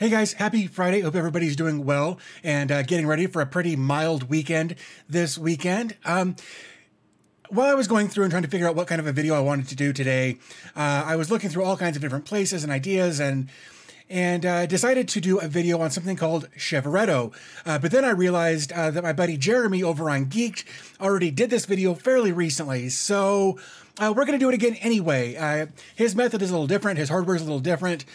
Hey guys, happy Friday. Hope everybody's doing well and getting ready for a pretty mild weekend this weekend. While I was going through and trying to figure out what kind of a video I wanted to do today, I was looking through all kinds of different places and ideas and decided to do a video on something called Chevereto. But then I realized that my buddy Jeremy over on Geeked already did this video fairly recently. So we're going to do it again anyway. His method is a little different. His hardware is a little different.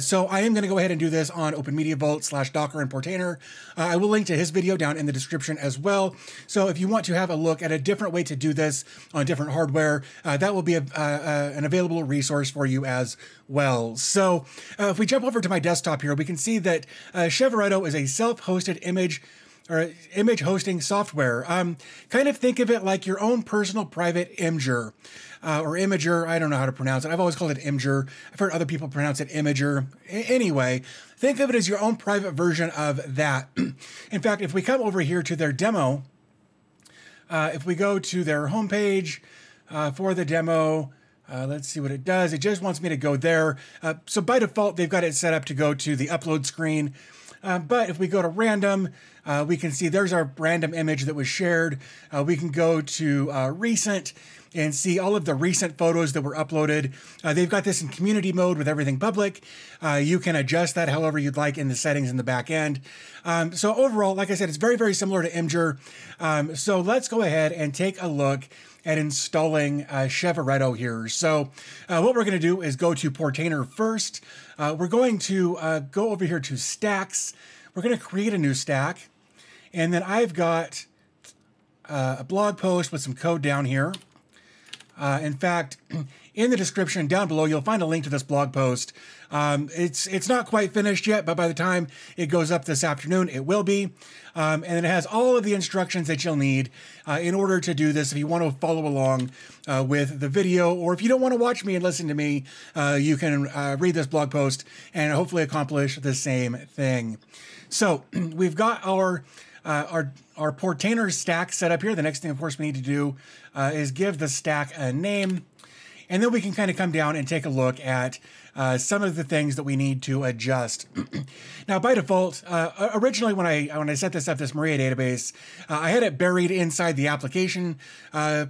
So I am going to go ahead and do this on OpenMediaVault/Docker and Portainer. I will link to his video down in the description as well. So if you want to have a look at a different way to do this on different hardware, that will be an available resource for you as well. So if we jump over to my desktop here, we can see that Chevereto is a self-hosted image hosting software. Kind of think of it like your own personal private Imgur or Imager. I don't know how to pronounce it. I've always called it Imgur. I've heard other people pronounce it Imager. Anyway, think of it as your own private version of that. In fact, if we come over here to their demo, if we go to their homepage for the demo, let's see what it does. It just wants me to go there. So by default, they've got it set up to go to the upload screen. But if we go to random, we can see there's our random image that was shared. We can go to recent and see all of the recent photos that were uploaded. They've got this in community mode with everything public. You can adjust that however you'd like in the settings in the back end. So overall, like I said, it's very, very similar to Imgur. So let's go ahead and take a look at installing Chevereto here. So what we're going to do is go to Portainer first. We're going to go over here to stacks. We're going to create a new stack. And then I've got a blog post with some code down here. In fact, in the description down below, you'll find a link to this blog post. It's not quite finished yet, but by the time it goes up this afternoon, it will be. And it has all of the instructions that you'll need in order to do this. If you want to follow along with the video, or if you don't want to watch me and listen to me, you can read this blog post and hopefully accomplish the same thing. So we've got our Portainer stack set up here. The next thing, of course, we need to do is give the stack a name. And then we can kind of come down and take a look at some of the things that we need to adjust. Now, by default, originally when I set this up, this Maria database, I had it buried inside the application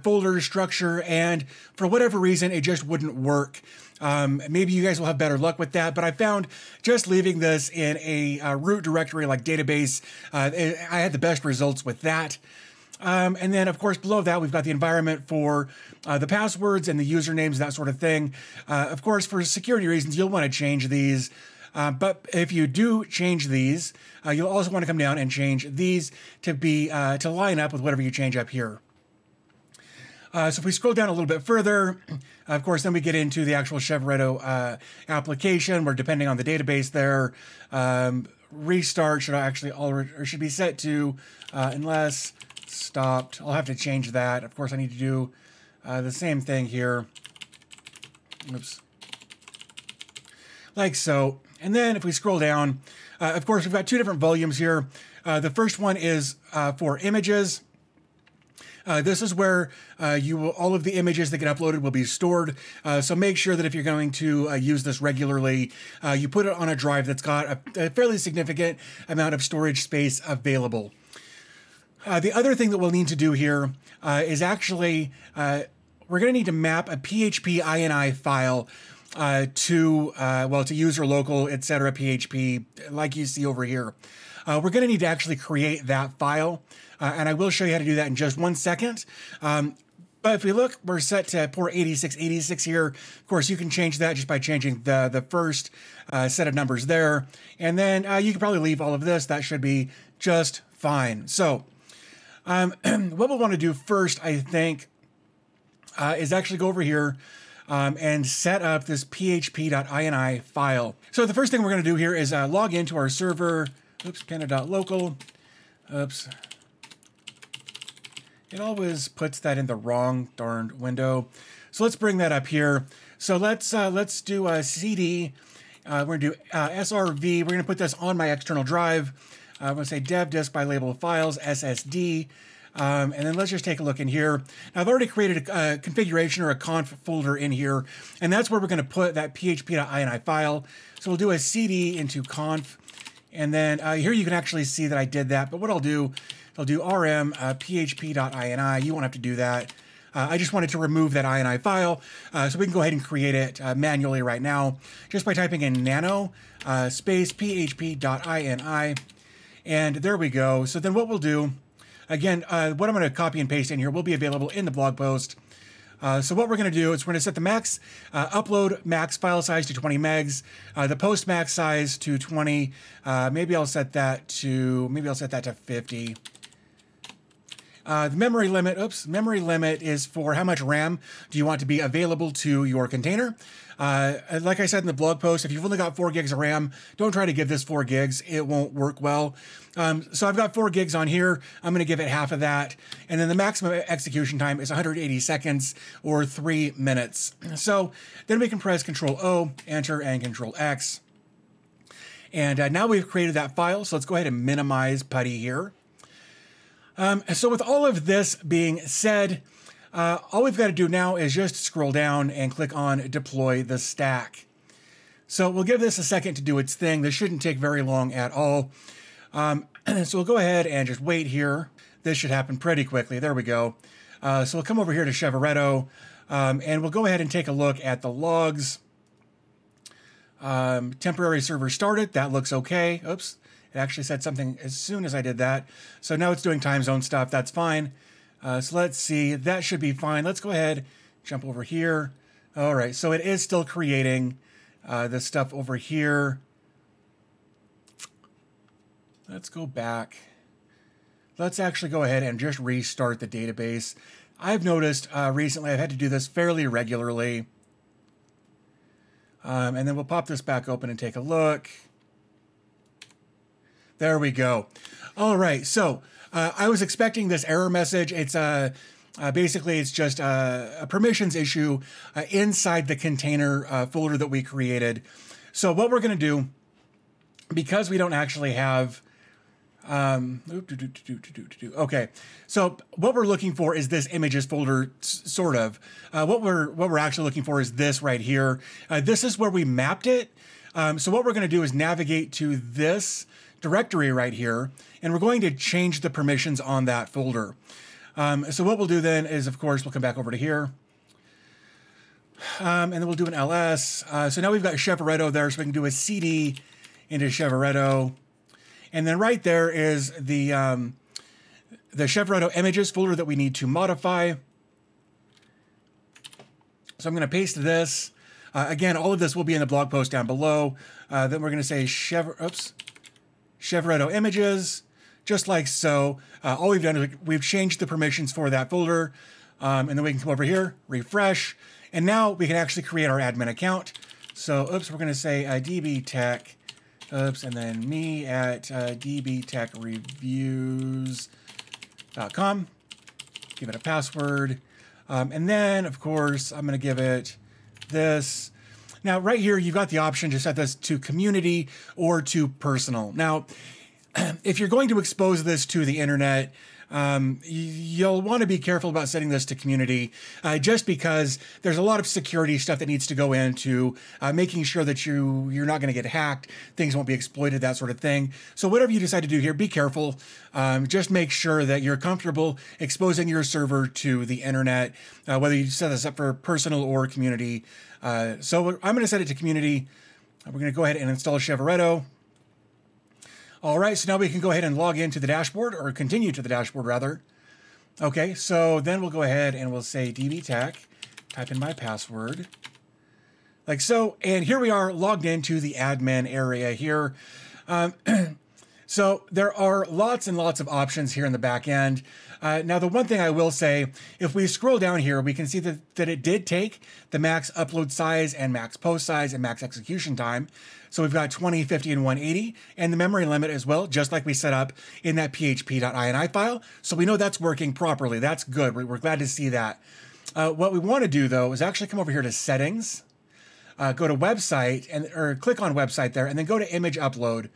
folder structure, and for whatever reason, it just wouldn't work. Maybe you guys will have better luck with that, but I found just leaving this in a root directory like database, I had the best results with that. And then, of course, below that, we've got the environment for the passwords and the usernames, that sort of thing. Of course, for security reasons, you'll want to change these. But if you do change these, you'll also want to come down and change these to be to line up with whatever you change up here. So if we scroll down a little bit further, of course, then we get into the actual Chevereto application. We're depending on the database there. Restart should actually should be set to unless stopped. I'll have to change that. Of course, I need to do the same thing here. Oops. Like so. And then if we scroll down, of course, we've got two different volumes here. The first one is for images. This is where all of the images that get uploaded will be stored. So make sure that if you're going to use this regularly, you put it on a drive that's got a fairly significant amount of storage space available. The other thing that we'll need to do here is actually, we're going to need to map a PHP ini file to user local, etc. PHP, like you see over here. We're going to need to actually create that file. And I will show you how to do that in just one second. But if we look, we're set to port 8686 here. Of course, you can change that just by changing the first set of numbers there. And then you can probably leave all of this. That should be just fine. So what we'll want to do first, I think, is actually go over here and set up this php.ini file. So the first thing we're going to do here is log into our server. Oops, panda.local. Oops. It always puts that in the wrong darned window. So let's bring that up here. So let's do a cd. We're going to do srv. We're going to put this on my external drive. I'm going to say dev disk by label files, SSD. And then let's just take a look in here. Now, I've already created a configuration or a conf folder in here, and that's where we're going to put that php.ini file. So we'll do a cd into conf, and then here you can actually see that I did that. But what I'll do rm php.ini. You won't have to do that. I just wanted to remove that ini file, so we can go ahead and create it manually right now, just by typing in nano space php.ini, and there we go. So then what we'll do, again, what I'm going to copy and paste in here will be available in the blog post. So what we're going to do is we're going to set the max upload max file size to 20 megs, the post max size to 20. Maybe I'll set that to 50. The memory limit, memory limit is for how much RAM do you want to be available to your container. Like I said in the blog post, if you've only got 4 gigs of RAM, don't try to give this 4 gigs. It won't work well. So I've got 4 gigs on here. I'm going to give it half of that. And then the maximum execution time is 180 seconds or 3 minutes. So then we can press Control O, Enter, and Control X. And now we've created that file. So let's go ahead and minimize Putty here. So with all of this being said, all we've got to do now is just scroll down and click on Deploy the Stack. So we'll give this a second to do its thing. This shouldn't take very long at all. So we'll go ahead and just wait here. This should happen pretty quickly. There we go. So we'll come over here to Chevereto, and we'll go ahead and take a look at the logs. Temporary server started. That looks okay. Oops. It actually said something as soon as I did that. So now it's doing time zone stuff. That's fine. So let's see. That should be fine. Let's go ahead, jump over here. All right. So it is still creating this stuff over here. Let's go back. Let's actually go ahead and just restart the database. I've noticed recently I've had to do this fairly regularly. And then we'll pop this back open and take a look. There we go. All right. So I was expecting this error message. It's basically it's just a permissions issue inside the container folder that we created. So what we're going to do, because we don't actually have. Okay. So what we're looking for is this images folder, sort of. What we're actually looking for is this right here. This is where we mapped it. So what we're going to do is navigate to this directory right here, and we're going to change the permissions on that folder. So what we'll do then is, of course, we'll come back over to here, and then we'll do an ls. So now we've got Chevereto there, so we can do a cd into Chevereto, and then right there is the Chevereto images folder that we need to modify. So I'm going to paste this. Again, all of this will be in the blog post down below. Then we're going to say Chevereto images, just like so. All we've done is we've changed the permissions for that folder. And then we can come over here, refresh, and now we can actually create our admin account. So, we're going to say DB Tech, and then me at dbtechreviews.com. Give it a password. And then, of course, I'm going to give it this. Now, right here, you've got the option to set this to community or to personal. Now, if you're going to expose this to the internet, you'll want to be careful about setting this to community, just because there's a lot of security stuff that needs to go into making sure that you're not going to get hacked, things won't be exploited, that sort of thing. So whatever you decide to do here, be careful. Just make sure that you're comfortable exposing your server to the internet, whether you set this up for personal or community. So I'm going to set it to community. We're going to go ahead and install Chevereto. All right, so now we can go ahead and log into the dashboard, or continue to the dashboard, rather. Okay, so then we'll go ahead and we'll say DB Tech, type in my password, like so. And here we are logged into the admin area here. So there are lots and lots of options here in the back end. Now, the one thing I will say, if we scroll down here, we can see that it did take the max upload size and max post size and max execution time. So we've got 20, 50, and 180, and the memory limit as well, just like we set up in that php.ini file. So we know that's working properly. That's good. We're glad to see that. What we want to do, though, is actually come over here to Settings, go to Website, or click on Website there, and then go to Image Upload.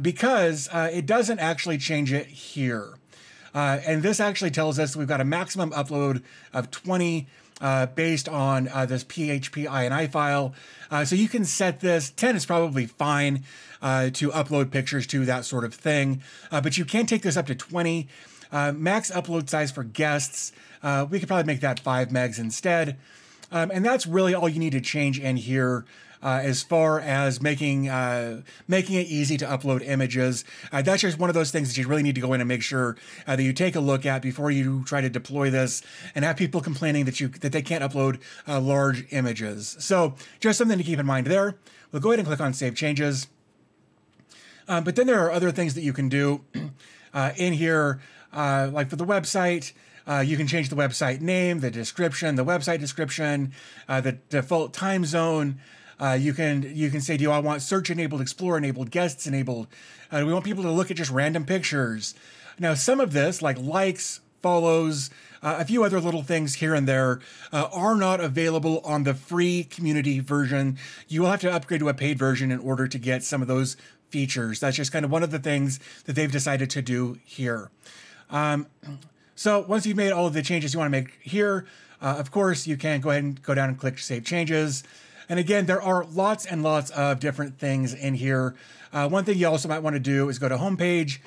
Because it doesn't actually change it here. And this actually tells us we've got a maximum upload of 20 based on this PHP ini file. So you can set this, 10 is probably fine to upload pictures to, that sort of thing. But you can take this up to 20. Max upload size for guests, we could probably make that 5 megs instead. And that's really all you need to change in here as far as making making it easy to upload images. That's just one of those things that you really need to go in and make sure that you take a look at before you try to deploy this and have people complaining that they can't upload large images. So just something to keep in mind there. We'll go ahead and click on Save Changes. But then there are other things that you can do in here, like for the website. You can change the website name, the description, the website description, the default time zone. You can say, do I want search enabled, explore enabled, guests enabled? Do we want people to look at just random pictures? Now, some of this, like likes, follows, a few other little things here and there are not available on the free community version. You will have to upgrade to a paid version in order to get some of those features. That's just kind of one of the things that they've decided to do here. So once you've made all of the changes you want to make here, of course, you can go ahead and go down and click Save Changes. And again, there are lots and lots of different things in here. One thing you also might want to do is go to Homepage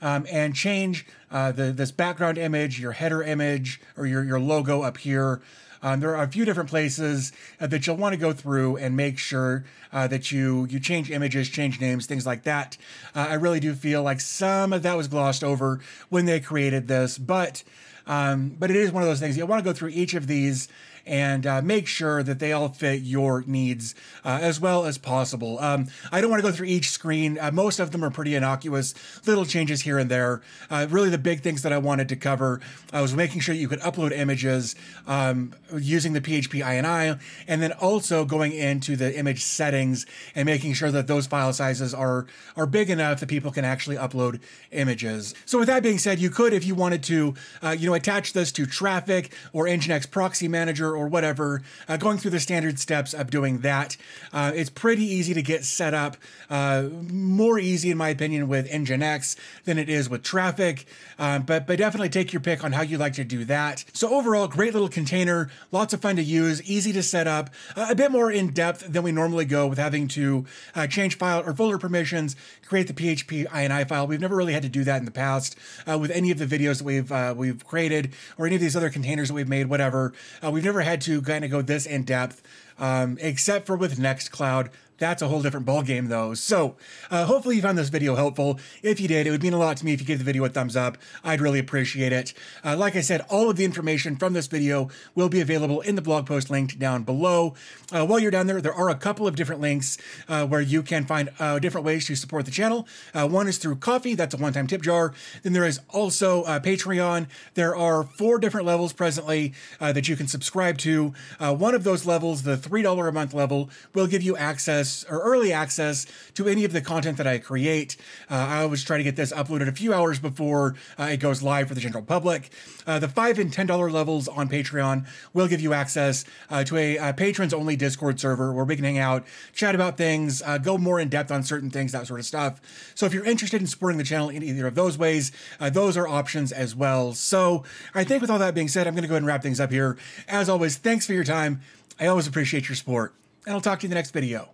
and change this background image, your header image, or your logo up here. There are a few different places that you'll want to go through and make sure that you change images, change names, things like that. I really do feel like some of that was glossed over when they created this, but it is one of those things. You'll want to go through each of these and make sure that they all fit your needs as well as possible. I don't want to go through each screen. Most of them are pretty innocuous, little changes here and there. Really the big things that I wanted to cover was making sure you could upload images using the PHP ini, and then also going into the image settings and making sure that those file sizes are big enough that people can actually upload images. So with that being said, you could, if you wanted to, attach this to Traefik or Nginx Proxy Manager or whatever, going through the standard steps of doing that. It's pretty easy to get set up, more easy in my opinion with Nginx than it is with Traefik, but definitely take your pick on how you like to do that. So overall, great little container, lots of fun to use, easy to set up, a bit more in depth than we normally go with having to change file or folder permissions, create the PHP ini file. We've never really had to do that in the past with any of the videos that we've created or any of these other containers that we've made, whatever. We've never had to kind of go this in depth, except for with Nextcloud. That's a whole different ballgame though. So hopefully you found this video helpful. If you did, it would mean a lot to me if you gave the video a thumbs up. I'd really appreciate it. Like I said, all of the information from this video will be available in the blog post linked down below. While you're down there, there are a couple of different links where you can find different ways to support the channel. One is through Ko-fi, that's a one-time tip jar. Then there is also Patreon. There are 4 different levels presently that you can subscribe to. One of those levels, the $3 a month level, will give you access or early access to any of the content that I create. I always try to get this uploaded a few hours before it goes live for the general public. The $5 and $10 levels on Patreon will give you access to a patrons-only Discord server where we can hang out, chat about things, go more in depth on certain things, that sort of stuff. So if you're interested in supporting the channel in either of those ways, those are options as well. So I think with all that being said, I'm going to go ahead and wrap things up here. As always, thanks for your time. I always appreciate your support, and I'll talk to you in the next video.